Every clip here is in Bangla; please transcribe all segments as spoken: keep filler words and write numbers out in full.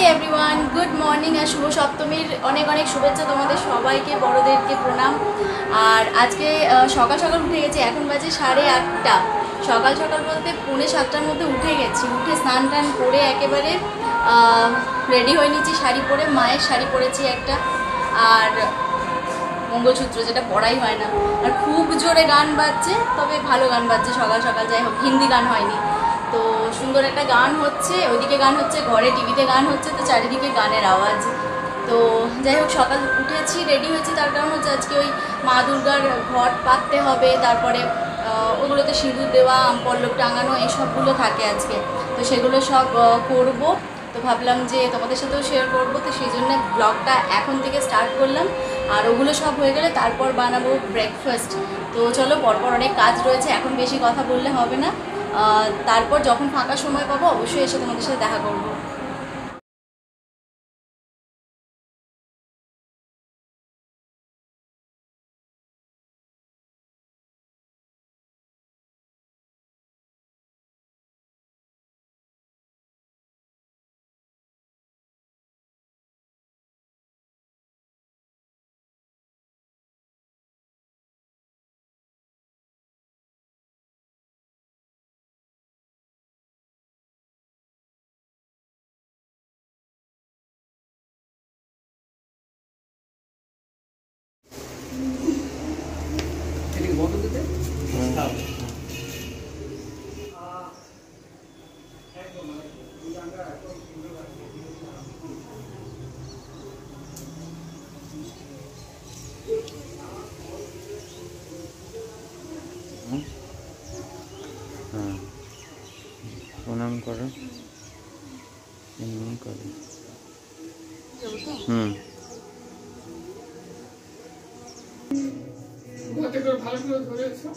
हाई एवरीवान गुड मर्निंग और शुभ सप्तमीर अनेक अनेक शुभेच्छा तुम्हारे सबाई के बड़ोदेर के प्रणाम। और आज के सकाल सकाल उठे गेছি, এখন বাজে साढ़े आठटा। सकाल सकाल बोलते पौने सातटार मध्य उठे गेছি, उठे स्नान टान करे एकेबारे रेडी हয়ে নিয়েছি। শাড়ি পরে, মায়ের শাড়ি পরেছি একটা আর मंगलसूत्र যেটা পরাই হয় না। আর खूब जोरे গান বাজছে, তবে ভালো গান বাজছে সকাল সকাল। যাই হোক हिंदी গান হয়নি तो सुंदर एक गान हे ओदिके गान हे घरे टीवीते गान हे तो चारिदी के गानेर आवाज़। तो जैक सकाल उठे रेडी हो कारण हम आज के वही माँ दुर्गार घट पातते हैं, तारपरे ओगुलोते सिंदूर देवा पल्लव टांगानो ये सबगुलो थाके आज के, तो सेगुलो सब करब। तो भाबलाम जे तोमादेर साथेओ शेयर करब, तो सेई जोन्नो ब्लगटा एखन थेके स्टार्ट करलाम। और ओगुलो सब हये गेले तारपर बानाबो ब्रेकफास्ट। तो चलो परपर अनेक काज रयेछे, एखन बेशी कथा बोलले हबे ना, तारपर जखन फाँका समय पाबो अवश्यई एसे तोमादेर साथे देखा करब। प्रणाम करो, प्रणाम करो। हम्म बोलते कर भाग में धरे अच्छा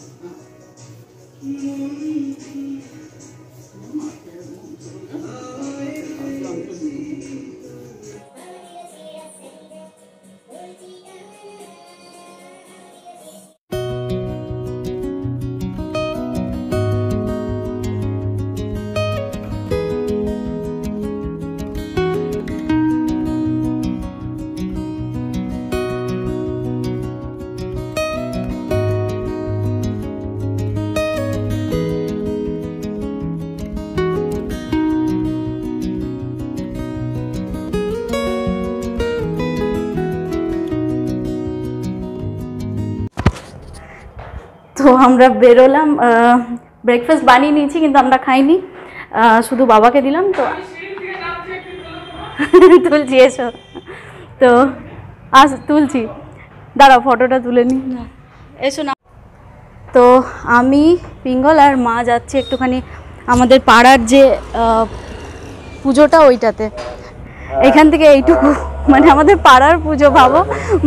तो हमारा बेरोलाम ब्रेकफास्ट बनिए नियेছি কিন্তু আমরা খাইনি, শুধু বাবাকে দিলাম। তো তুলছি এসো, তো আজ তুলছি, দাঁড়াও ফটোটা তুলে নি, এসো না। তো আমি পিঙ্গল আর মা যাচ্ছি একটুখানি আমাদের পাড়ার যে পুজোটা ওইটাতে। এখান থেকে এইটুকু মানে আমাদের পাড়ার পুজো ভাবো।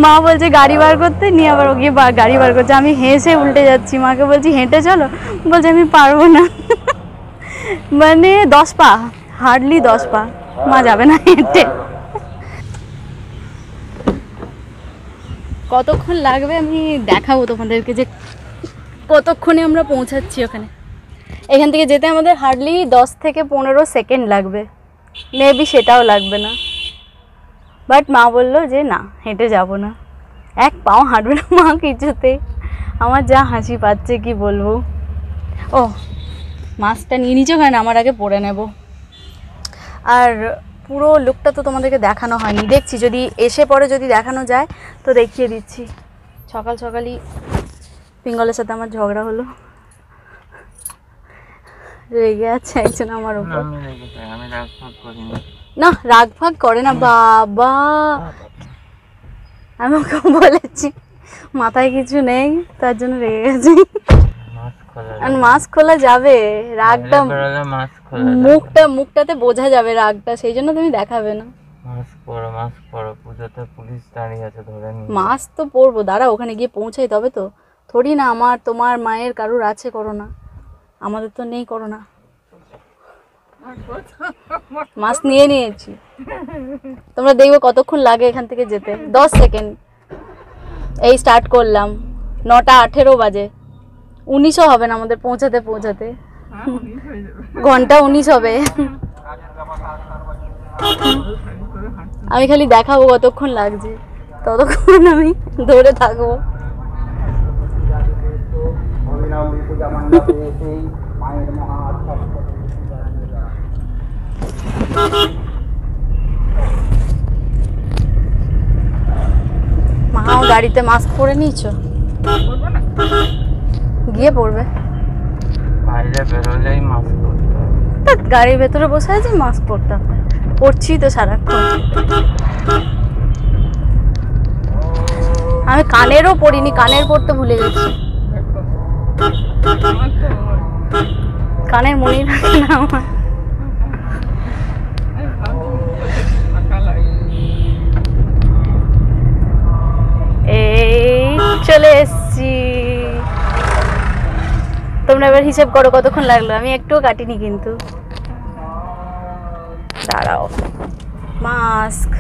মা বলছে গাড়ি বার করতে, নিয়ে আবার ওকে গাড়ি বার করছে। আমি হেসে উল্টে যাচ্ছি, মাকে বলছি হেঁটে চলো, বলছে আমি পারবো না। মানে দশ পা হার্ডলি দশ পা মা যাবে না হেঁটে। কতক্ষণ লাগবে আমি দেখাবো তোমাদেরকে যে কতক্ষণে আমরা পৌঁছাচ্ছি ওখানে। এখান থেকে যেতে আমাদের হার্ডলি দশ থেকে পনেরো সেকেন্ড লাগবে, মেবি সেটাও লাগবে না। বাট মা বললো যে না হেঁটে যাবো না, এক পাও হাঁটবে না মা কিছুতে। আমার যা হাসি পাচ্ছে কি বলবো। ও মাছটা নিয়ে নিচে হয় না, আমার আগে পরে নেব। আর পুরো লুকটা তো তোমাদেরকে দেখানো হয়নি, দেখছি যদি এসে পরে যদি দেখানো যায় তো দেখিয়ে দিচ্ছি। সকাল সকালই পিঙ্গলের সাথে আমার ঝগড়া হলো, রেগে আছে একজন আমার উপর। না রাগ ভাগ করে না বাবা, আমি ওকে বলেছি মাথায় কিছু নেই তার জন্য রেগে গেছি। আর মাস্ক খোলা যাবে, রাগটা মুখটা মুখটাতে বোঝা যাবে রাগটা, সেই জন্য তুমি দেখাবে না। মাস্ক পরো, মাস্ক পরো, পূজাতে পুলিশ দাঁড়িয়ে আছে ধরে নি। মাস্ক তো পরবো, দাঁড়া ওখানে গিয়ে পৌঁছাই তবে তো। থোড়ি না আমার তোমার মায়ের কারুর আছে করোনা, আমাদের তো নেই করোনা। মাছ নিয়ে নিয়েছি, তোমরা দেখবে কতক্ষণ লাগে এখান থেকে যেতে। দশ সেকেন্ড এই স্টার্ট করলাম, নটা আঠেরো বাজে, উনিশও হবে না আমাদের পৌঁছাতে পৌঁছাতে, ঘন্টা উনিশ হবে। আমি খালি দেখাবো কতক্ষণ লাগবে ততক্ষণ আমি ধরে থাকবো। মাও গাড়িতে মাস্ক পরে নিয়েছো? গিয়ে পড়বে বাইরে বেরোলেই মাস্ক পরতে হবে। গাড়ির ভেতরে বসে আছি মাস্ক পরতে হবে, পরছি তো সারাক্ষণ। আমি কানেরও পরিনি, কানের পরতে ভুলে গেছি। কানের মনে রাখে না আমার। এই চলে এসছি, তোমরা এবার হিসাব করো কতক্ষণ লাগলো। আমি একটুও কাটিনি কিন্তু। দাঁড়াও, মাস্ক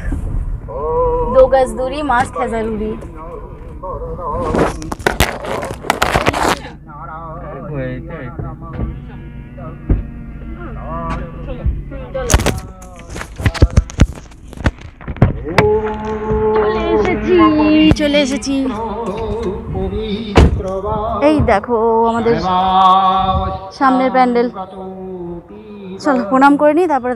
দু গজ দূরি, মাস্ক হ্যাঁ জরুরি। চলে এসেছি, এই দেখো আমাদের সামনের প্যান্ডেল। চলো প্রণাম করে নি, তারপরে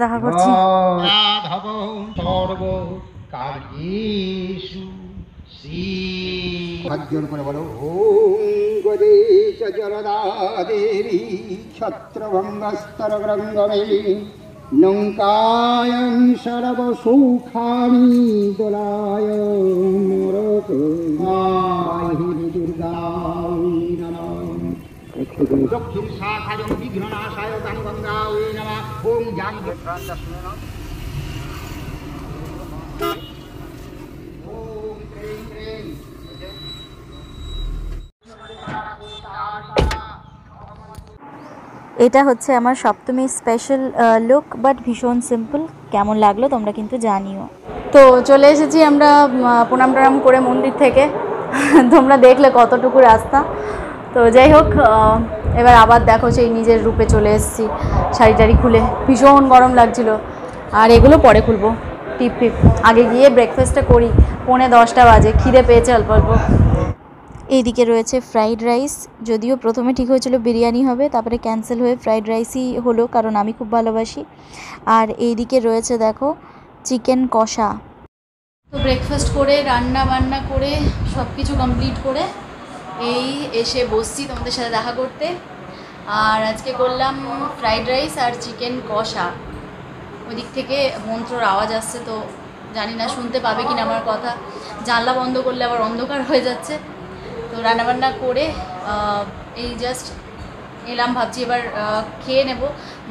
দেখা করছি। লঙ্কায়ং সর্বসুখানি দোলায় দুর্গা দক্ষিণ শাখায় বিঘ্ননাশায় গঙ্গায় নমঃ। ওম জাং এটা হচ্ছে আমার সপ্তমী স্পেশাল লুক, বাট ভীষণ সিম্পল। কেমন লাগলো তোমরা কিন্তু জানিও। তো চলে এসেছি আমরা প্রণাম টনাম করে মন্দির থেকে, তোমরা দেখলে কতটুকু রাস্তা। তো যাই হোক, এবার আবার দেখো সেই নিজের রূপে চলে এসেছি, শাড়ি টাড়ি খুলে। ভীষণ গরম লাগছিল, আর এগুলো পরে খুলবো টিপ টিপ। আগে গিয়ে ব্রেকফাস্টটা করি, পৌনে দশটা বাজে, খিদে পেয়েছে অল্প অল্প। এইদিকে রয়েছে ফ্রাইড রাইস, যদিও প্রথমে ঠিক হয়েছিল বিরিয়ানি হবে, তারপরে ক্যান্সেল হয়ে ফ্রাইড রাইসই হলো, কারণ আমি খুব ভালোবাসি। আর এইদিকে রয়েছে দেখো চিকেন কষা। তো ব্রেকফাস্ট করে রান্না বান্না করে সব কিছু কমপ্লিট করে এই এসে বসছি তোমাদের সাথে দেখা করতে। আর আজকে করলাম ফ্রাইড রাইস আর চিকেন কষা। ওদিক থেকে মন্ত্রর আওয়াজ আসছে, তো জানি না শুনতে পাবে কিনা আমার কথা। জানলা বন্ধ করলে আবার অন্ধকার হয়ে যাচ্ছে। তো রান্নাবান্না করে এই জাস্ট এলাম, ভাবছি এবার খেয়ে নেব।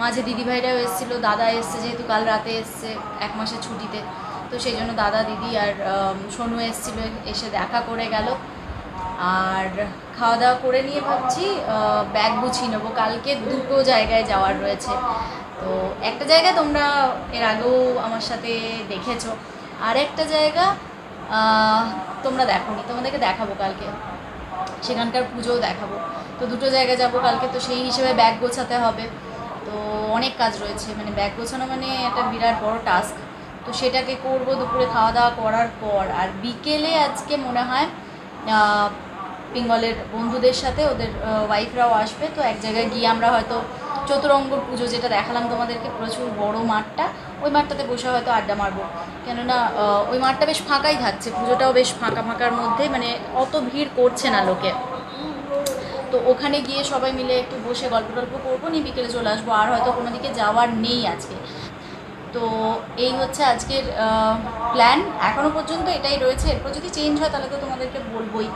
মাঝে দিদিভাইরাও এসেছিলো, দাদা এসছে, যেহেতু কাল রাতে এসছে এক মাসের ছুটিতে, তো সেই জন্য দাদা দিদি আর সোনু এসেছিলো, এসে দেখা করে গেল। আর খাওয়া দাওয়া করে নিয়ে ভাবছি ব্যাগ গুছিয়ে নেবো, কালকে দুটো জায়গায় যাওয়ার রয়েছে। তো একটা জায়গা তোমরা এর আগেও আমার সাথে দেখেছো, আর একটা জায়গা তোমরা দেখোনি, তোমাদেরকে দেখাবো কালকে, সেখানকার পুজোও দেখাবো। তো দুটো জায়গা যাব কালকে, তো সেই হিসেবে ব্যাগ গোছাতে হবে। তো অনেক কাজ রয়েছে, মানে ব্যাগ গোছানো মানে একটা বিরাট বড় টাস্ক। তো সেটাকে করব দুপুরে খাওয়া দাওয়া করার পর। আর বিকেলে আজকে মনে হয় বেঙ্গলের বন্ধুদের সাথে ওদের ওয়াইফরাও আসবে, তো এক জায়গায় গিয়ে আমরা হয়তো চতুরঙ্গ পুজো যেটা দেখালাম তোমাদেরকে, প্রচুর বড় মাঠটা, ওই মাঠটাতে বসে হয়তো আড্ডা মারবো। কেননা ওই মাঠটা বেশ ফাঁকাই থাকছে, পুজোটাও বেশ ফাঁকা ফাঁকার মধ্যে, মানে অত ভিড় করছে না লোকে। তো ওখানে গিয়ে সবাই মিলে একটু বসে গল্প টল্প করবো, নিয়ে বিকেলে চলে আসবো। আর হয়তো কোনো দিকে যাওয়ার নেই আজকে। তো এই হচ্ছে আজকের প্ল্যান, এখনও পর্যন্ত এটাই রয়েছে। এরপর যদি চেঞ্জ হয় তাহলে তো তোমাদেরকে বলবোই।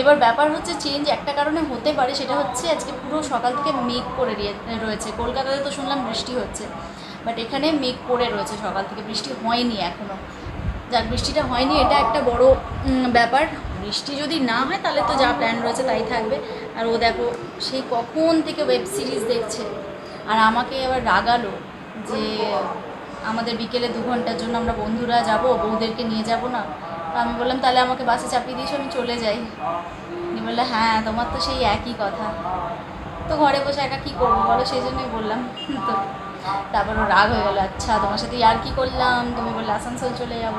এবার ব্যাপার হচ্ছে চেঞ্জ একটা কারণে হতে পারে, সেটা হচ্ছে আজকে পুরো সকাল থেকে মেঘ করে রয়েছে। কলকাতাতে তো শুনলাম বৃষ্টি হচ্ছে, বাট এখানে মেঘ করে রয়েছে সকাল থেকে, বৃষ্টি হয়নি এখনও। যার বৃষ্টিটা হয়নি এটা একটা বড় ব্যাপার। বৃষ্টি যদি না হয় তাহলে তো যা প্ল্যান রয়েছে তাই থাকবে। আর ও দেখো সেই কখন থেকে ওয়েব সিরিজ দেখছে, আর আমাকে আবার রাগালো যে আমাদের বিকেলে দু ঘন্টার জন্য আমরা বন্ধুরা যাব, বউদেরকে নিয়ে যাব না। তো আমি বললাম তাহলে আমাকে বাসে চাপিয়ে দিয়েছো, আমি চলে যাই। উনি বললো হ্যাঁ তোমার তো সেই একই কথা, তো ঘরে বসে একা কী করবো বলো, সেই জন্যই বললাম। তো তারপর ও রাগ হয়ে গেল, আচ্ছা তোমার সাথে আর কি করলাম, তুমি বললে আসানসোল চলে যাব।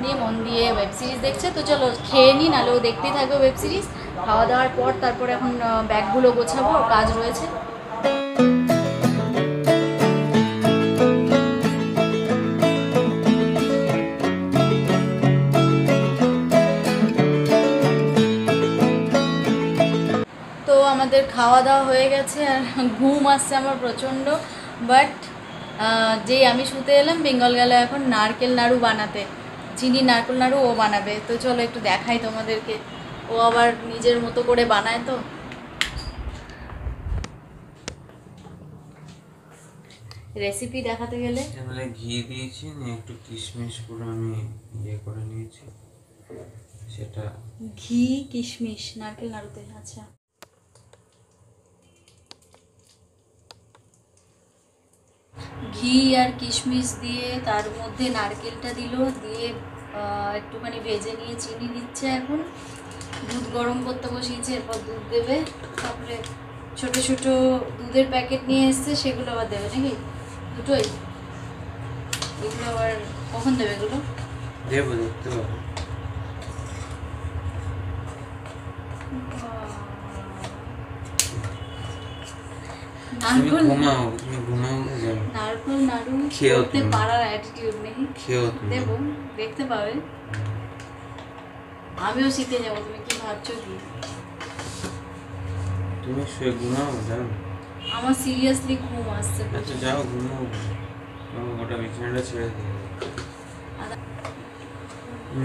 নিয়ে মন দিয়ে ওয়েব সিরিজ দেখছে, তো চলো খেয়ে নি, নাহলে ও দেখতেই থাকবে ওয়েব সিরিজ। খাওয়া দাওয়ার পর তারপরে এখন ব্যাগগুলো গোছাবো, কাজ রয়েছে। আমাদের খাওয়া দাওয়া হয়ে গেছে আর ঘুম আসছে আমার প্রচণ্ড। বাট যেই আমি শুতে এলাম, বেঙ্গল গেল এখন নারকেল নাড়ু বানাতে, চিনি নারকেল নাড়ু ও বানাবে। তো চলো একটু দেখাই তোমাদেরকে, ও আবার নিজের মতো করে বানায়। তো রেসিপি দেখাতে গেলে ঘি দিয়েছি, একটু কিশমিশ পুরো আমি ইয়ে করে নিয়েছি, সেটা ঘি কিশমিশ নারকেল নাড়ুতে। আচ্ছা ঘি আর কিশমিশ দিয়ে তার মধ্যে নারকেলটা দিল, দিয়ে একটুখানি ভেজে নিয়ে চিনি দিচ্ছে। এখন দুধ গরম করতে বসিয়েছে, এরপর দুধ দেবে। তারপরে ছোটো ছোটো দুধের প্যাকেট নিয়ে এসছে, সেগুলো আবার দেবে নাকি? দুটোই? এগুলো আবার কখন দেবে? এগুলো দেবো দেখতে পাবো। নারকেল নাড়ু খেতে পারার অ্যাটিটিউড নেই, দেবো দেখতে পাবে। আমিও শিখে যাবো, তুমি কি ভাবছো? কি তুমি শুয়ে ঘুমাও? যাও, আমার সিরিয়াসলি ঘুম আসছে। আচ্ছা যাও ঘুমাও, তোমার গোটা বিছানাটা ছেড়ে দিয়ে।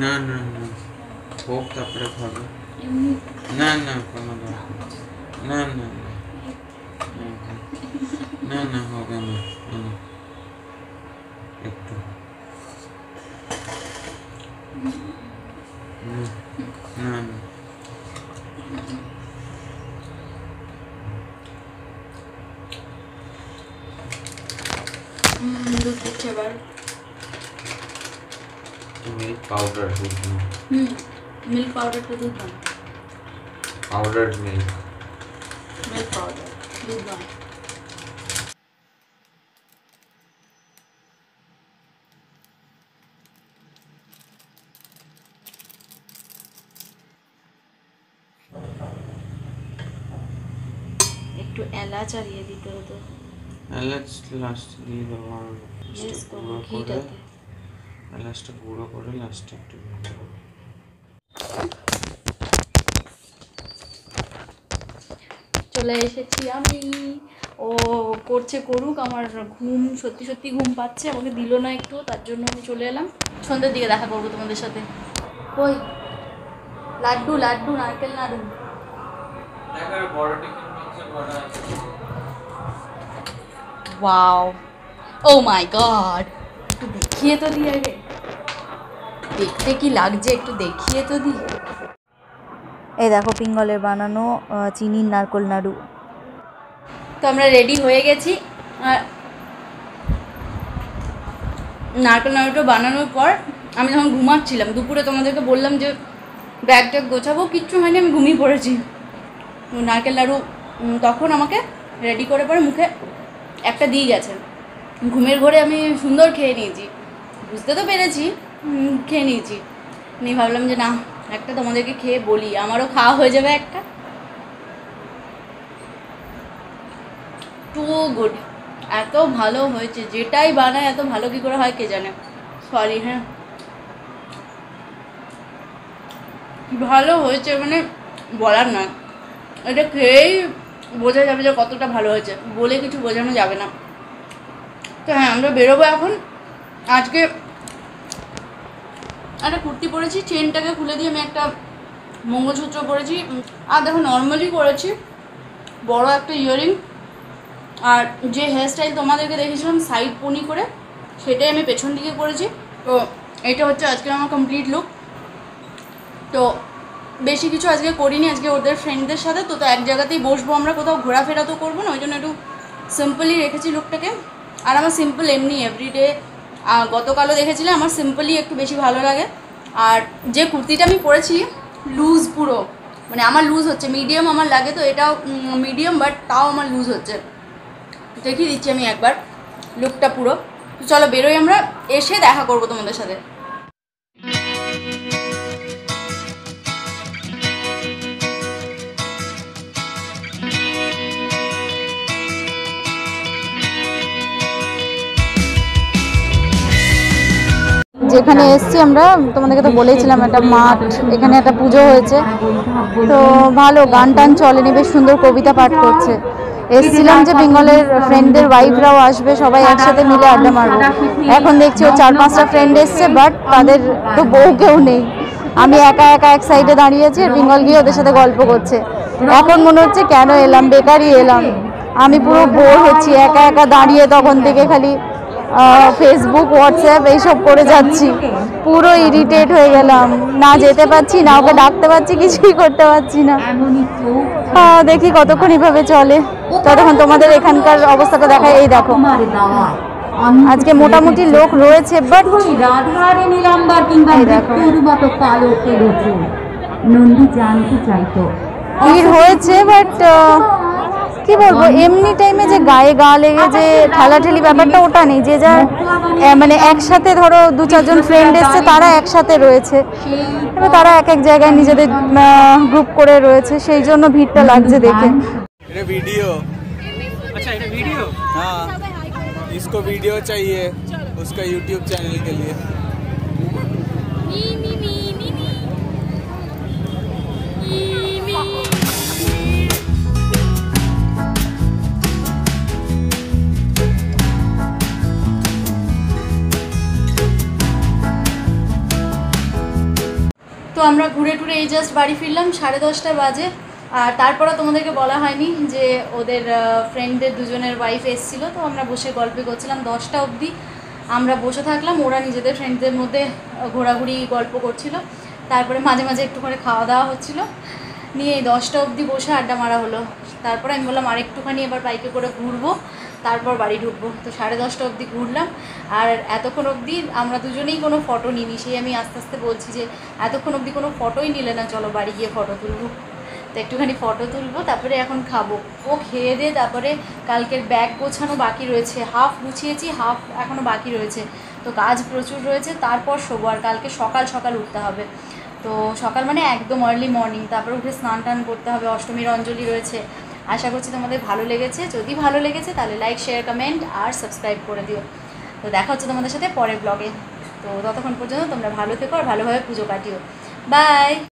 না না না হোক, তারপরে খাবো। না না কোনো না না না না না হবে না, একটু না না দুধ দিচ্ছে আবার। মিল্ক পাউডার দুধ না, হুম মিল্ক পাউডারটা দুধ না, পাউডার মিল্ক, মিল্ক পাউডার দুধ না। একটু এলাচ চালিয়ে দিতে হতো, এলাচ লাস্ট দিয়ে দেবো। আর এলাচটা গুঁড়ো করে লাস্টে একটু চলে এসেছি আমি। ও করছে করুক, আমার ঘুম সত্যি সত্যি ঘুম পাচ্ছে, আমাকে দিল না একটু, তার জন্য আমি চলে এলাম। সন্ধ্যার দিকে দেখা করবো তোমাদের সাথে। কই লাড্ডু? লাড্ডু নারকেল নাড়ু Wow. Oh my God. একটু দেখিয়ে তো দি, আগে দেখতে কি লাগছে একটু দেখিয়ে তো দি। এই দেখো পিঙ্গলের বানানো চিনির নারকেল নাড়ু। তো আমরা রেডি হয়ে গেছি। আর নারকেল নাড়ুটা বানানোর পর আমি যখন ঘুমাচ্ছিলাম দুপুরে, তোমাদেরকে বললাম যে ব্যাগ ট্যাগ গোছাবো, কিচ্ছু হয়নি, আমি ঘুমিয়ে পড়েছি। নারকেল নাড়ু তখন আমাকে রেডি করে পরে মুখে একটা দিয়ে গেছে, ঘুমের ঘরে আমি সুন্দর খেয়ে নিয়েছি, বুঝতে তো পেরেছি, খেয়ে নিয়েছি। নিয়ে ভাবলাম যে না একটা তোমাদেরকে খেয়ে বলি, আমারও খাওয়া হয়ে যাবে একটা। টু গুড, এত ভালো হয়েছে, যেটাই বানায় এত ভালো কী করে হয় কে জানে। সরি হ্যাঁ, ভালো হয়েছে মানে বলার নয়, এটা খেয়েই বোঝা যাবে যে কতটা ভালো হয়েছে, বলে কিছু বোঝানো যাবে না। তো হ্যাঁ আমরা বেরোবো এখন। আজকে একটা কুর্তি পরেছি, চেনটাকে খুলে দিয়ে আমি একটা মঙ্গলসূত্র পরেছি, আর দেখো নর্মালি পরেছি বড় একটা ইয়ারিং, আর যে হেয়ারস্টাইল তোমাদেরকে দেখেছিলাম সাইড পনি করে, সেটাই আমি পেছন দিকে করেছি। তো এটা হচ্ছে আজকে আমার কমপ্লিট লুক। তো বেশি কিছু আজকে করিনি, আজকে ওদের ফ্রেন্ডদের সাথে তো তো এক জায়গাতেই বসবো, আমরা কোথাও ঘোরাফেরা তো করবো না, ওই জন্য একটু সিম্পলই রেখেছি লুকটাকে। আর আমার সিম্পল এমনি এভরিডে, গতকালও দেখেছিলে আমার সিম্পলই একটু বেশি ভালো লাগে। আর যে কুর্তিটা আমি পরেছি লুজ পুরো, মানে আমার লুজ হচ্ছে, মিডিয়াম আমার লাগে, তো এটাও মিডিয়াম বাট তাও আমার লুজ হচ্ছে। देखिए दीची हमें एक बार लुकटा पूरा तो चलो बेरोई हमरा ऐसे देखा करब तुम्हारे साथे যেখানে এসেছি আমরা তোমাদেরকে তো বলেছিলাম একটা মাঠ এখানে একটা পূজো হয়েছে তো ভালো গান টান চলেনি বেশ সুন্দর কবিতা পাঠ করছে এসেছিলাম যে বেঙ্গলের ফ্রেন্ডদের ওয়াইফরাও আসবে সবাই একসাথে মিলে আড্ডা মারবো এখন দেখছি ও চার পাঁচটা ফ্রেন্ড এসেছে বাট তাদের তো বউ কেউ নেই আমি একা একা এক সাইডে দাঁড়িয়ে আছি আর বেঙ্গল গিয়ে ওদের সাথে গল্প করছে এখন মনে হচ্ছে কেন এলাম বেকারই এলাম আমি পুরো বোর হচ্ছি একা একা দাঁড়িয়ে তখন থেকে খালি फेसबुक व्हाट्सएप ये सब करे जाच्छी पूरो इरिटेट हो गेलाम ना जेते पाच्छी ना ओके डाकते पाच्छी किछुई करते पाच्छी ना हाँ देखी कतक्षण एइभावे चले ततक्षण तोमादेर एखानकार अवस्थाटा देखाई एइ देखो आज के मोटामुटी लोक रयेछे बाट राधारे नीलाम्बर किंबा मृत्युर मतो कालो केरेछे नंदी जानते चाइतो भीड़ होयेछे बाट कि बोलबो एमनी टाइमे जे गाए गा लेगे जे ठालाठाली ব্যাপারটা ওটা নেই যে যা মানে একসাথে ধরো দু চারজন ফ্রেন্ড এসেছে তারা একসাথে রয়েছে এবং তারা এক এক জায়গায় নিজেদের গ্রুপ করে রয়েছে সেই জন্য ভিড়টা লাগছে দেখে এটা ভিডিও আচ্ছা এটা ভিডিও হ্যাঁ इसको वीडियो चाहिए उसका YouTube चैनल के लिए मी मी मी मी मी तो आम्रा घुरे टुरे जस्ट बाड़ी फिरलाम साढ़े दसटा बजे और तारपरे तोमादेरके बला हयनि जे ओदेर फ्रेंडदेर दुजोनेर वाइफ एसेछिलो तो आम्रा बसे गल्प करछिलाम दसटा अब्दि आम्रा बसे थाकलाम ओरा निजेदेर फ्रेंडदेर मध्ये घोराघुरी गल्प करछिलो तारपरे माझे माझे एकटु करे खावा दावा हच्छिलो निये दसटा अब्दि बसे आड्डा मारा हलो तारपरे आमि बोललाम आरेकटुखानि एबार बाइके करे घुरबो तारपर बाड़ी ढुकबो तो साढ़े दसटा अब्दि घुरलाम और एतक्षण अब्दि आमरा दुजोनेई कोनो फटो निइनि सेई आमि आस्ते आस्ते बोलछि जे एतक्षण अब्दि कोनो फटोई निले ना चलो बाड़ी गिये फटो तुलबो तो एकटुखानि फटो तुलबो तारपरे एखन खाबो ओ खेये दिये तारपरे कालकेर बैग गोछानो बाकी रयेछे हाफ गुछियेछि हाफ एखोनो बाकी रयेछे तो काज प्रचुर रयेछे तारपर शोबो आर कालके सकाल सकाल उठते हबे तो सकाल माने एकदम आर्लि मर्निंग तारपर उठे स्नान टान करते हबे अष्टमीर अंजलि रयेछे आशा करी तुम्हारे भलो लेगे जदि भलो लेगे तेल लाइक शेयर कमेंट और सबसक्राइब कर दिओ तो देखा तुम्हारे साथे पर ब्लगे तो ततक्षण पर्यन्त तुम्हारा भलो थेको और भलोभावे पुजो काटिओ बाय।